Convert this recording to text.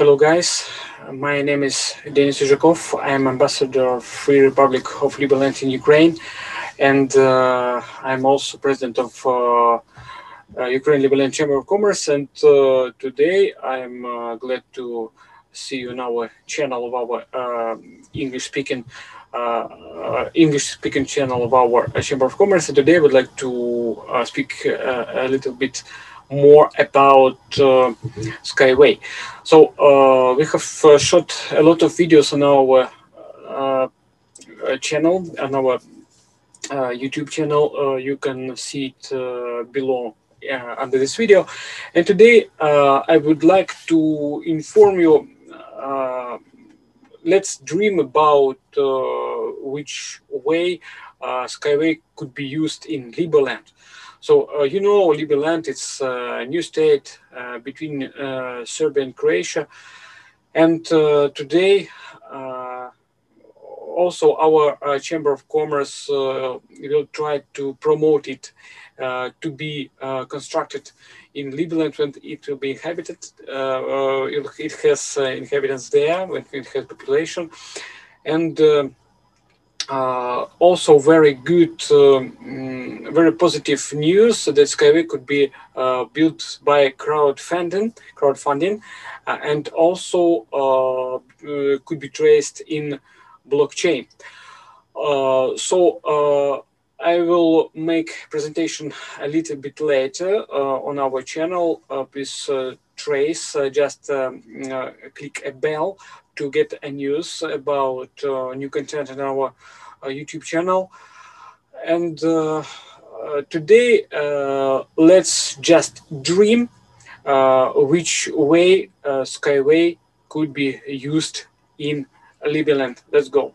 Hello guys, my name is Denis Zhukov. I am ambassador of Free Republic of Liberland in Ukraine, and I'm also president of Ukraine-Liberland Chamber of Commerce. And today I'm glad to see you in our channel of our English-speaking channel of our Chamber of Commerce. And today I would like to speak a little bit more about SkyWay. So we have shot a lot of videos on our channel, on our YouTube channel. You can see it below under this video. And today I would like to inform you, let's dream about which way SkyWay could be used in Liberland. So, you know, Liberland, it's a new state between Serbia and Croatia. And today, also our Chamber of Commerce will try to promote it to be constructed in Liberland when it will be inhabited. It has inhabitants there, when it has population. And also very good, very positive news that SkyWay could be built by crowdfunding, and also could be traced in blockchain. I will make presentation a little bit later on our channel. Please trace, just click a bell to get a news about new content on our YouTube channel. And today, let's just dream which way SkyWay could be used in Liberland. Let's go.